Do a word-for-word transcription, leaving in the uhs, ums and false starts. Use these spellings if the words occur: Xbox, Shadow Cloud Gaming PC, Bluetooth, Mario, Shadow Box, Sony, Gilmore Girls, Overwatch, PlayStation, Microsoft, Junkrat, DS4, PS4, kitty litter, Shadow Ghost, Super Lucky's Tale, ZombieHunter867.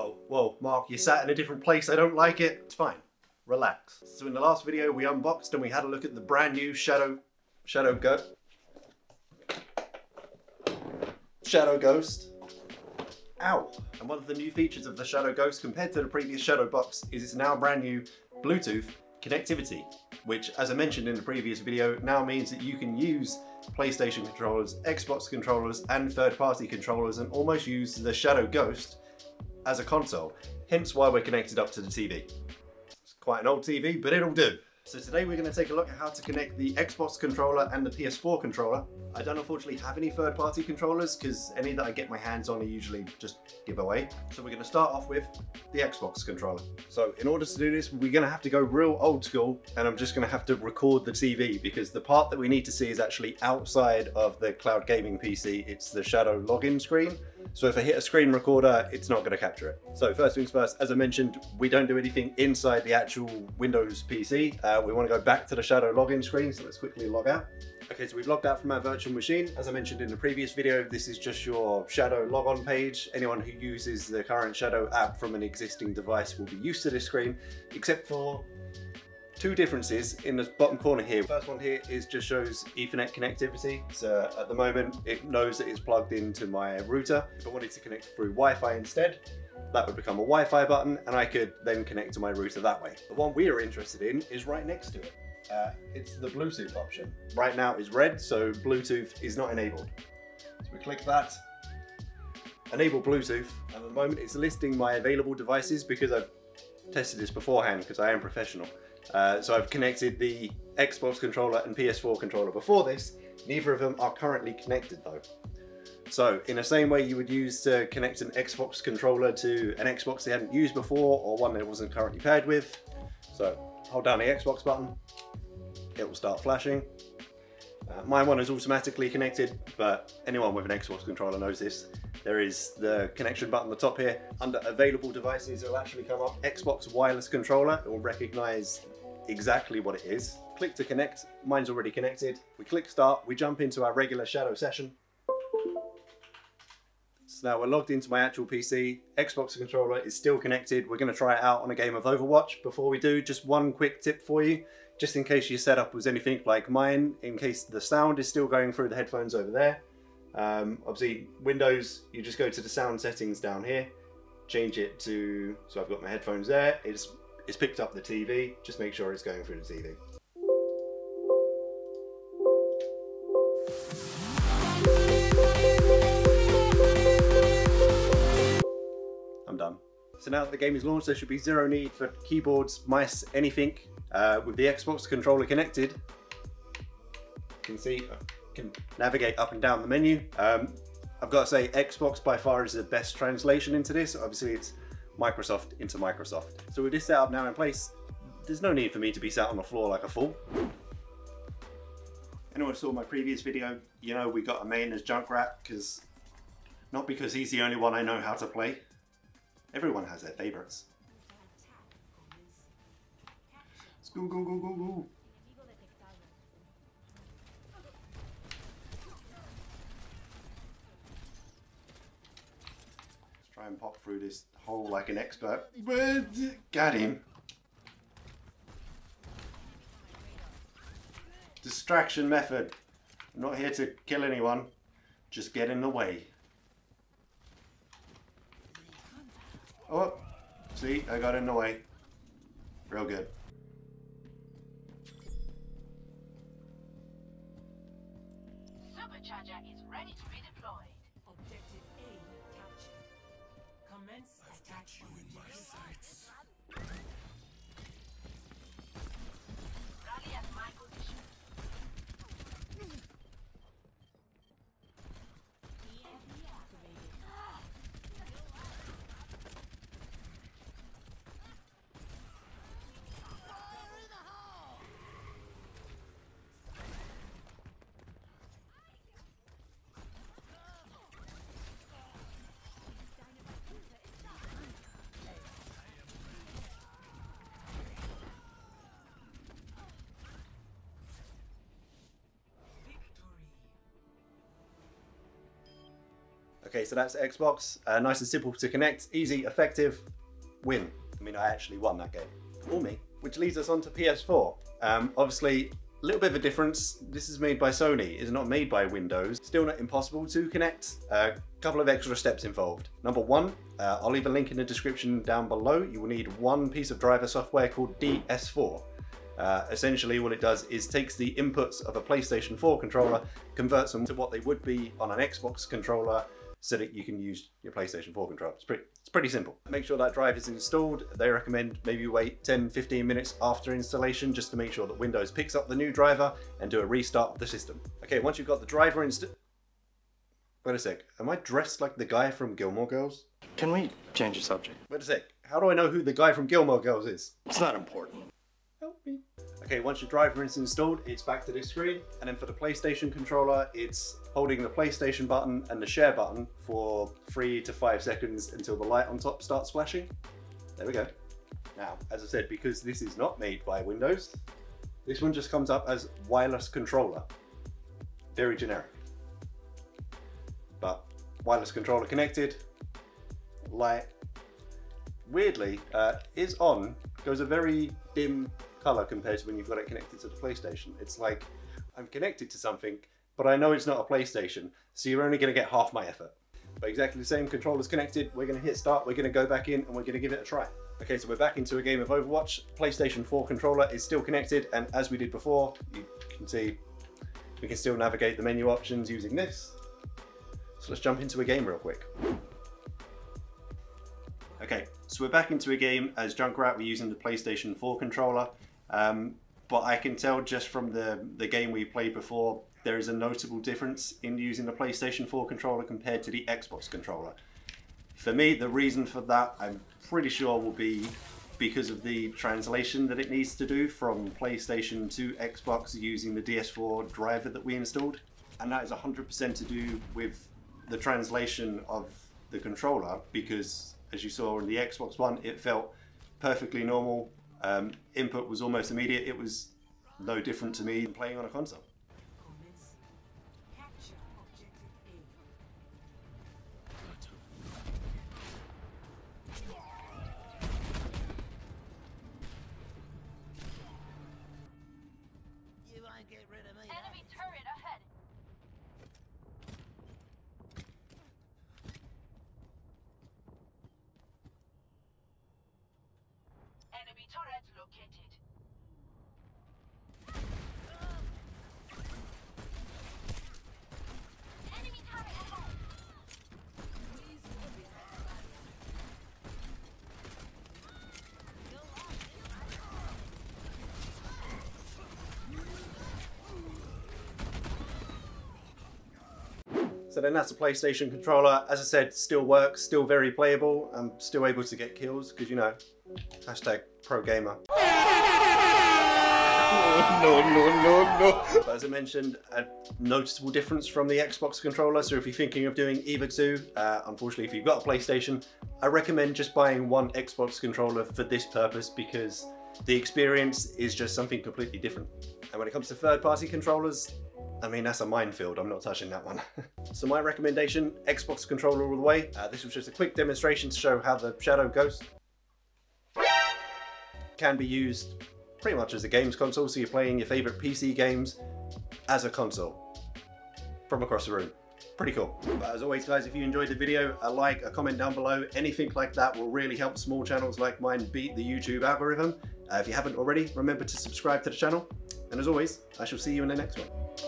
whoa, whoa, Mark, you sat in a different place. I don't like it. It's fine. Relax. So in the last video, we unboxed and we had a look at the brand new Shadow, Shadow Ghost. Shadow Ghost. Ow. And one of the new features of the Shadow Ghost compared to the previous Shadow Box is it's now brand new Bluetooth connectivity, which, as I mentioned in the previous video, now means that you can use PlayStation controllers, Xbox controllers, and third-party controllers and almost use the Shadow Ghost as a console, hence why we're connected up to the T V. It's quite an old T V, but it'll do. So today we're going to take a look at how to connect the Xbox controller and the P S four controller. I don't unfortunately have any third-party controllers because any that I get my hands on are usually just give away. So we're going to start off with the Xbox controller. So in order to do this, we're going to have to go real old school, and I'm just going to have to record the T V because the part that we need to see is actually outside of the cloud gaming P C. It's the Shadow login screen. So if I hit a screen recorder, it's not going to capture it. So first things first, as I mentioned, we don't do anything inside the actual Windows P C. Uh, we want to go back to the Shadow login screen, so let's quickly log out. Okay, so we've logged out from our virtual machine. As I mentioned in the previous video, this is just your Shadow logon page. Anyone who uses the current Shadow app from an existing device will be used to this screen, except for two differences in the bottom corner here. First one here is just shows Ethernet connectivity. So at the moment, it knows that it's plugged into my router. If I wanted to connect through Wi-Fi instead, that would become a Wi-Fi button and I could then connect to my router that way. The one we are interested in is right next to it. Uh, it's the Bluetooth option. Right now it's red, so Bluetooth is not enabled. So we click that, enable Bluetooth. And at the moment it's listing my available devices because I've tested this beforehand because I am professional. Uh, so I've connected the Xbox controller and P S four controller before this. Neither of them are currently connected though. So in the same way you would use to connect an Xbox controller to an Xbox they hadn't used before or one that wasn't currently paired with. So hold down the Xbox button, it will start flashing. Uh, my one is automatically connected, but anyone with an Xbox controller knows this. There is the connection button at the top here. Under available devices, it'll actually come up Xbox wireless controller. It will recognize exactly what it is. Click to connect, mine's already connected. We click start, we jump into our regular Shadow session. So now we're logged into my actual P C. Xbox controller is still connected. We're gonna try it out on a game of Overwatch. Before we do, just one quick tip for you, just in case your setup was anything like mine, in case the sound is still going through the headphones over there. Um, obviously Windows, you just go to the sound settings down here, change it to, so I've got my headphones there, it's, it's picked up the T V, just make sure it's going through the T V. I'm done. So now that the game is launched, there should be zero need for keyboards, mice, anything. Uh, with the Xbox controller connected, you can see, can navigate up and down the menu. Um, I've got to say Xbox by far is the best translation into this. Obviously it's Microsoft into Microsoft. So with this setup now in place, there's no need for me to be sat on the floor like a fool. Anyone who saw my previous video, you know we got a main as Junkrat, because, not because he's the only one I know how to play. Everyone has their favorites. Let's go, go, go, go, go. Try and pop through this hole like an expert. Got him. Distraction method. I'm not here to kill anyone. Just get in the way. Oh, see, I got in the way. Real good. Supercharger is ready to be deployed. Objective A captured. I've got you in my sights. Rally at my position. Okay, so that's Xbox. Uh, nice and simple to connect, easy, effective, win. I mean, I actually won that game. Or me. Which leads us on to P S four. Um, obviously, a little bit of a difference. This is made by Sony. It's not made by Windows. Still not impossible to connect. A uh, couple of extra steps involved. Number one, uh, I'll leave a link in the description down below. You will need one piece of driver software called D S four. Uh, essentially, what it does is takes the inputs of a PlayStation four controller, converts them to what they would be on an Xbox controller, so that you can use your PlayStation four controller. It's pretty, it's pretty simple. Make sure that drive is installed. They recommend maybe wait ten to fifteen minutes after installation just to make sure that Windows picks up the new driver and do a restart of the system. Okay, once you've got the driver installed... Wait a sec, am I dressed like the guy from Gilmore Girls? Can we change the subject? Wait a sec, how do I know who the guy from Gilmore Girls is? It's not important. Help me. Okay, once your driver is installed, it's back to this screen, and then for the PlayStation controller, it's holding the PlayStation button and the share button for three to five seconds until the light on top starts flashing. There we go. Now, as I said, because this is not made by Windows, this one just comes up as wireless controller. Very generic. But wireless controller connected, light, weirdly, uh, is on, goes a very dim color compared to when you've got it connected to the PlayStation. It's like, I'm connected to something, but I know it's not a PlayStation, so you're only gonna get half my effort. But exactly the same, controller's connected, we're gonna hit start, we're gonna go back in, and we're gonna give it a try. Okay, so we're back into a game of Overwatch. PlayStation four controller is still connected, and as we did before, you can see, we can still navigate the menu options using this. So let's jump into a game real quick. Okay, so we're back into a game as Junkrat. We're using the PlayStation four controller. Um, but I can tell just from the, the game we played before, there is a noticeable difference in using the PlayStation four controller compared to the Xbox controller. For me, the reason for that, I'm pretty sure, will be because of the translation that it needs to do from PlayStation to Xbox using the D S four driver that we installed. And that is one hundred percent to do with the translation of the controller, because as you saw in the Xbox One, it felt perfectly normal. Um, input was almost immediate. It was no different to me than playing on a console. So then that's the PlayStation controller. As I said, still works, still very playable. I'm still able to get kills, because you know, hashtag pro gamer. Oh, no, no, no, no. But as I mentioned, a noticeable difference from the Xbox controller. So if you're thinking of doing EVE two, uh, unfortunately, if you've got a PlayStation, I recommend just buying one Xbox controller for this purpose, because the experience is just something completely different. And when it comes to third-party controllers, I mean, that's a minefield. I'm not touching that one. So my recommendation, Xbox controller all the way. Uh, this was just a quick demonstration to show how the Shadow Ghost can be used pretty much as a games console. So you're playing your favorite P C games as a console from across the room. Pretty cool. But as always, guys, if you enjoyed the video, a like, a comment down below, anything like that will really help small channels like mine beat the YouTube algorithm. Uh, if you haven't already, remember to subscribe to the channel. And as always, I shall see you in the next one.